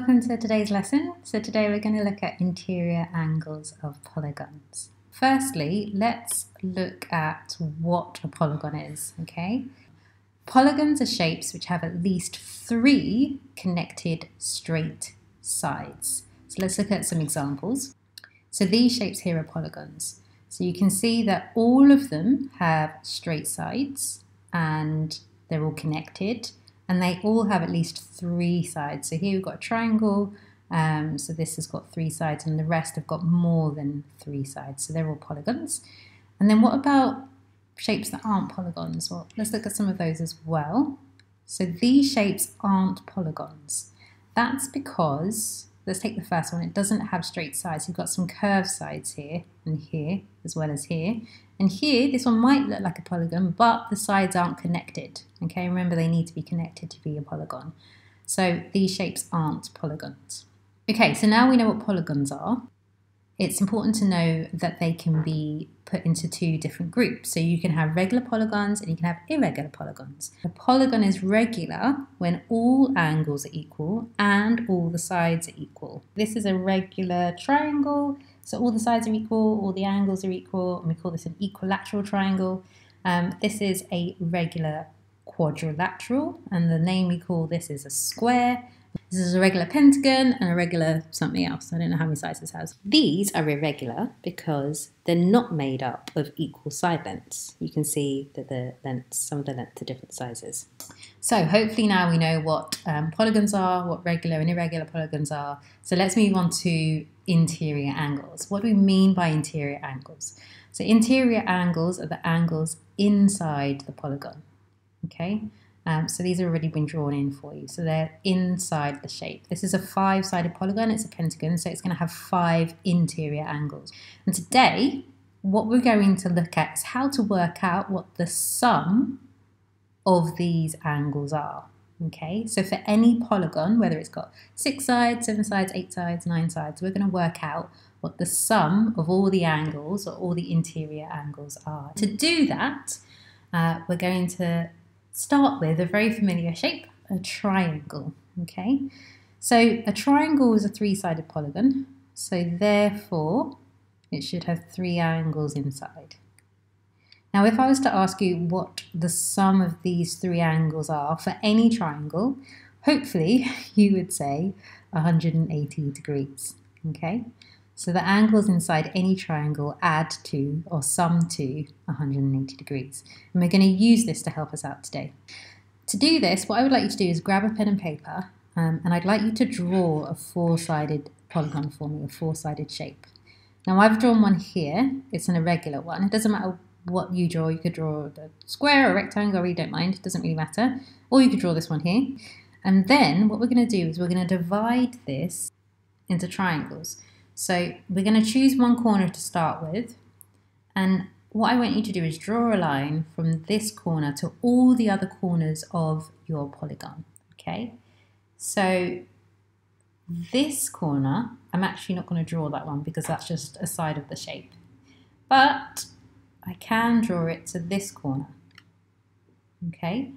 Welcome to today's lesson. So today we're going to look at interior angles of polygons. Firstly, let's look at what a polygon is, okay? Polygons are shapes which have at least three connected straight sides. So let's look at some examples. So these shapes here are polygons. So you can see that all of them have straight sides and they're all connected. And they all have at least three sides. So here we've got a triangle, so this has got three sides, and the rest have got more than three sides. So they're all polygons. And then what about shapes that aren't polygons? Well, let's look at some of those as well. So these shapes aren't polygons. That's because, let's take the first one, it doesn't have straight sides. You've got some curved sides here and here, as well as here. And here, this one might look like a polygon, but the sides aren't connected. Okay, remember they need to be connected to be a polygon. So these shapes aren't polygons. Okay, so now we know what polygons are. It's important to know that they can be put into two different groups. So you can have regular polygons and you can have irregular polygons. A polygon is regular when all angles are equal and all the sides are equal. This is a regular triangle, so all the sides are equal, all the angles are equal, and we call this an equilateral triangle. This is a regular quadrilateral, and the name we call this is a square. This is a regular pentagon and a regular something else. I don't know how many sides this has. These are irregular because they're not made up of equal side lengths. You can see that the lengths, some of the lengths are different sizes. So hopefully now we know what polygons are, what regular and irregular polygons are. So let's move on to interior angles. What do we mean by interior angles? So interior angles are the angles inside the polygon, okay? So these have already been drawn in for you. So they're inside the shape. This is a five-sided polygon, it's a pentagon, so it's going to have five interior angles. And today, what we're going to look at is how to work out what the sum of these angles are. Okay, so for any polygon, whether it's got 6 sides, 7 sides, 8 sides, 9 sides, we're going to work out what the sum of all the angles or all the interior angles are. To do that, we're going to start with a very familiar shape, a triangle, okay? So a triangle is a three-sided polygon, so therefore it should have three angles inside. Now if I was to ask you what the sum of these three angles are for any triangle, hopefully you would say 180 degrees, okay? So the angles inside any triangle add to or sum to 180 degrees. And we're going to use this to help us out today. To do this, what I would like you to do is grab a pen and paper, and I'd like you to draw a four-sided polygon for me, a four-sided shape. Now I've drawn one here, it's an irregular one. It doesn't matter what you draw, you could draw a square or a rectangle, I really don't mind, it doesn't really matter. Or you could draw this one here. And then what we're going to do is we're going to divide this into triangles. So we're going to choose one corner to start with, and what I want you to do is draw a line from this corner to all the other corners of your polygon, okay? So this corner, I'm actually not going to draw that one because that's just a side of the shape, but I can draw it to this corner, okay?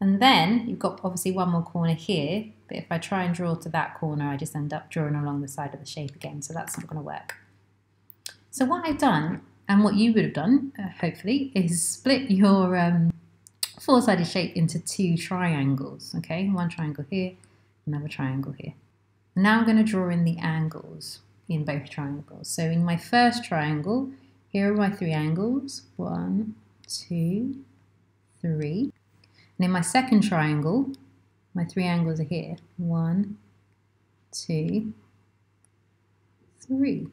And then you've got obviously one more corner here, but if I try and draw to that corner, I just end up drawing along the side of the shape again, so that's not going to work. So what I've done, and what you would have done, hopefully, is split your four-sided shape into two triangles, okay? One triangle here, another triangle here. Now I'm going to draw in the angles in both triangles. So in my first triangle, here are my three angles, 1, 2, 3. And in my second triangle, my three angles are here, 1, 2, 3.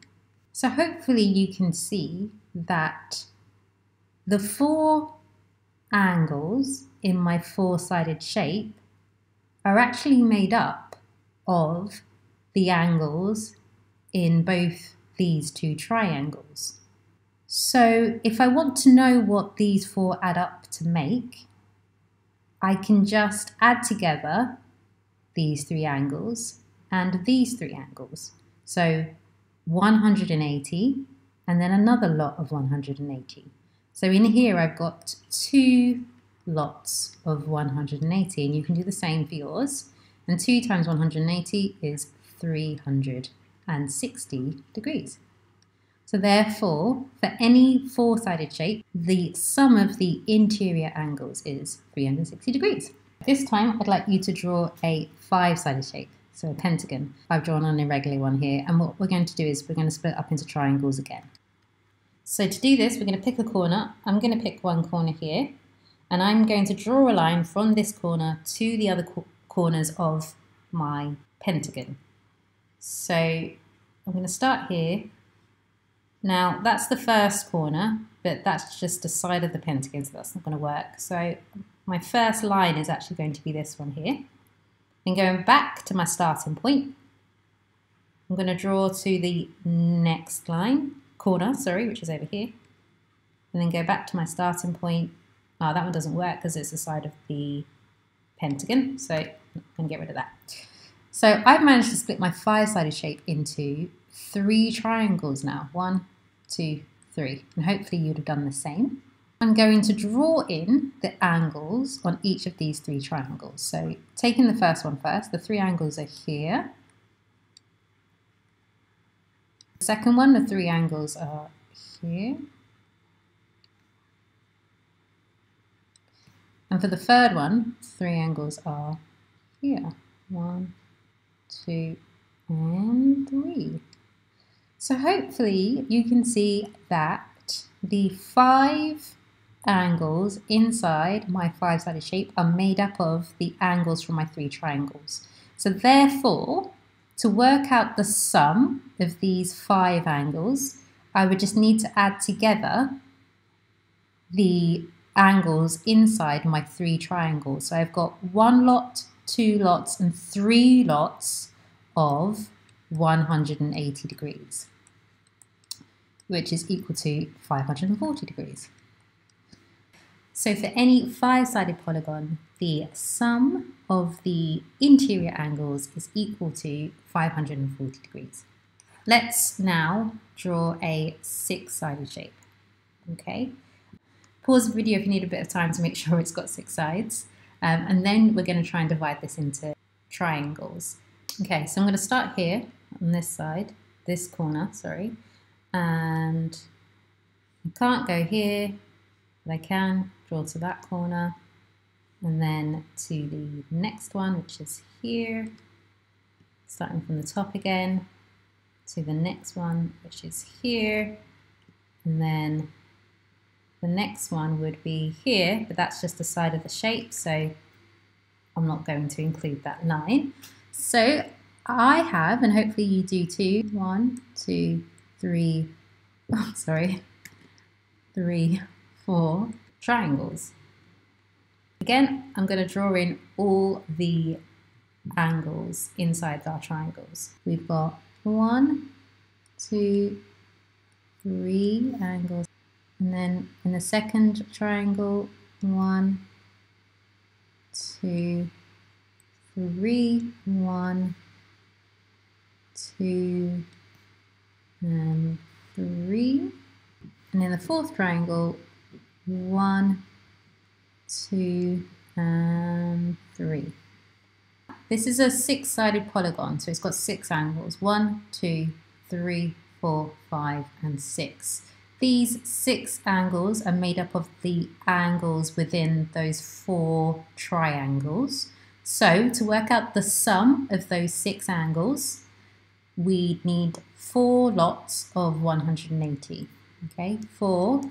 So hopefully you can see that the four angles in my four-sided shape are actually made up of the angles in both these two triangles. So if I want to know what these four add up to make, I can just add together these three angles and these three angles. So 180 and then another lot of 180. So in here I've got 2 lots of 180, and you can do the same for yours. and 2 times 180 is 360 degrees. So therefore, for any four-sided shape, the sum of the interior angles is 360 degrees. This time, I'd like you to draw a five-sided shape, so a pentagon. I've drawn an irregular one here, and what we're going to do is we're going to split up into triangles again. So to do this, we're going to pick a corner. I'm going to pick one corner here, and I'm going to draw a line from this corner to the other corners of my pentagon. So I'm going to start here. Now that's the first corner, but that's just the side of the pentagon, so that's not going to work. So my first line is actually going to be this one here. And going back to my starting point, I'm going to draw to the next corner, which is over here, and then go back to my starting point. Oh, that one doesn't work because it's the side of the pentagon, so I'm going to get rid of that. So I've managed to split my five-sided shape into 3 triangles now. 1, 2, 3. And hopefully you'd have done the same. I'm going to draw in the angles on each of these 3 triangles. So taking the first one first, the 3 angles are here. The second one, the 3 angles are here. And for the third one, 3 angles are here. 1, 2, and 3. So hopefully you can see that the 5 angles inside my five-sided shape are made up of the angles from my 3 triangles. So therefore, to work out the sum of these 5 angles, I would just need to add together the angles inside my 3 triangles. So I've got 1 lot, 2 lots, and 3 lots of 180 degrees, which is equal to 540 degrees. So for any five-sided polygon, the sum of the interior angles is equal to 540 degrees. Let's now draw a six-sided shape. Okay. Pause the video if you need a bit of time to make sure it's got 6 sides, and then we're going to try and divide this into triangles. Okay, so I'm going to start here on this side, this corner, sorry, and I can't go here, but I can draw to that corner and then to the next one, which is here, starting from the top again, to the next one, which is here, and then the next one would be here, but that's just the side of the shape, so I'm not going to include that line. So I have, and hopefully you do too, 4 triangles. Again, I'm going to draw in all the angles inside our triangles. We've got 1, 2, 3 angles, and then in the second triangle, 1, 2, 3, 1, 2, and 3, and in the fourth triangle, 1, 2, and 3. This is a 6-sided polygon, so it's got 6 angles, 1, 2, 3, 4, 5, and 6. These 6 angles are made up of the angles within those 4 triangles. So to work out the sum of those 6 angles, we need 4 lots of 180. Okay, 4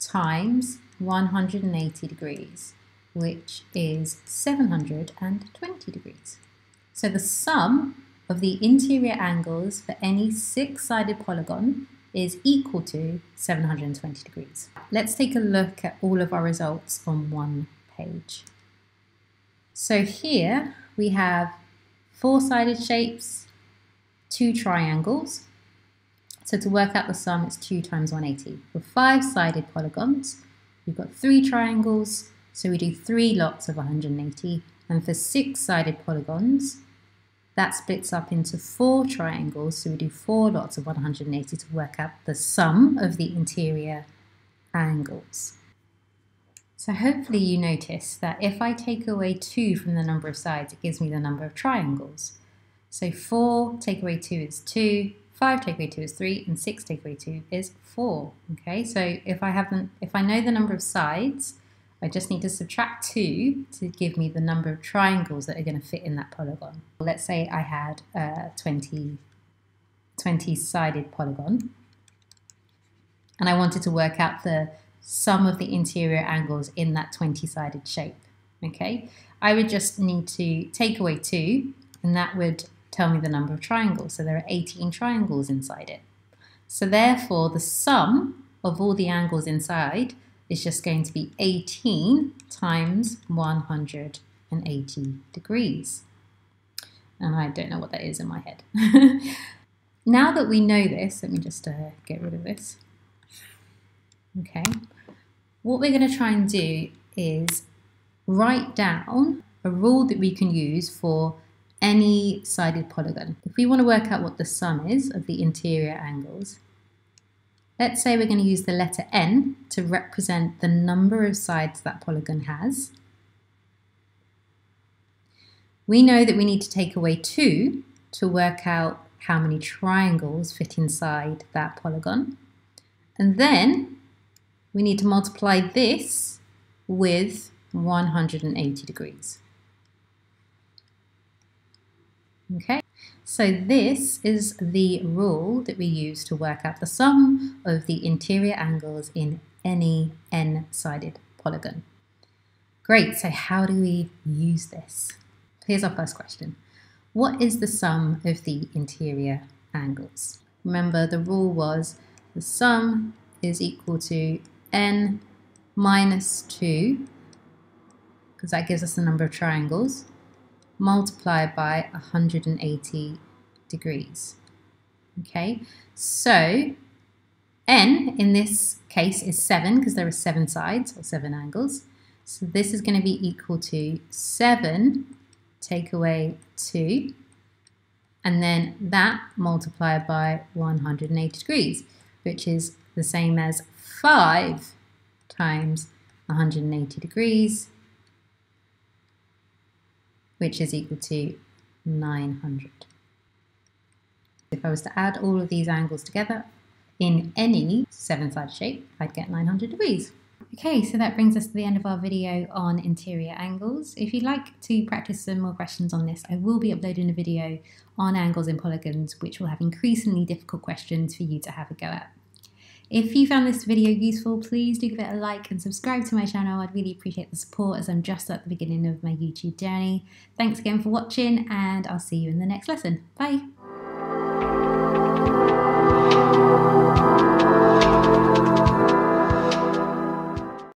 times 180 degrees, which is 720 degrees. So the sum of the interior angles for any 6-sided polygon is equal to 720 degrees. Let's take a look at all of our results on one page. So here we have 4-sided shapes, 2 triangles. So to work out the sum, it's 2 times 180. For 5-sided polygons, we've got 3 triangles, so we do 3 lots of 180. And for 6-sided polygons, that splits up into 4 triangles, so we do 4 lots of 180 to work out the sum of the interior angles. So hopefully you notice that if I take away 2 from the number of sides, it gives me the number of triangles. So 4 take away 2 is 2, 5 take away 2 is 3, and 6 take away 2 is 4. Okay, so if I know the number of sides, I just need to subtract 2 to give me the number of triangles that are going to fit in that polygon. Let's say I had a 20-sided polygon, and I wanted to work out the sum of the interior angles in that 20-sided shape. Okay, I would just need to take away 2, and that would tell me the number of triangles. So there are 18 triangles inside it. So therefore, the sum of all the angles inside is just going to be 18 times 180 degrees. And I don't know what that is in my head. Now that we know this, let me just get rid of this. Okay, what we're going to try and do is write down a rule that we can use for any sided polygon. If we want to work out what the sum is of the interior angles, let's say we're going to use the letter N to represent the number of sides that polygon has. We know that we need to take away 2 to work out how many triangles fit inside that polygon. And then we need to multiply this with 180 degrees. Okay, so this is the rule that we use to work out the sum of the interior angles in any n-sided polygon. Great, so how do we use this? Here's our first question. What is the sum of the interior angles? Remember, the rule was the sum is equal to n minus 2, because that gives us the number of triangles, multiplied by 180 degrees. Okay, so n in this case is 7, because there are 7 sides or 7 angles. So this is going to be equal to 7 take away 2, and then that multiplied by 180 degrees, which is the same as 5 times 180 degrees, which is equal to 900. If I was to add all of these angles together in any 7-sided shape, I'd get 900 degrees. Okay, so that brings us to the end of our video on interior angles. If you'd like to practice some more questions on this, I will be uploading a video on angles in polygons, which will have increasingly difficult questions for you to have a go at. If you found this video useful, please do give it a like and subscribe to my channel. I'd really appreciate the support, as I'm just at the beginning of my YouTube journey. Thanks again for watching, and I'll see you in the next lesson. Bye!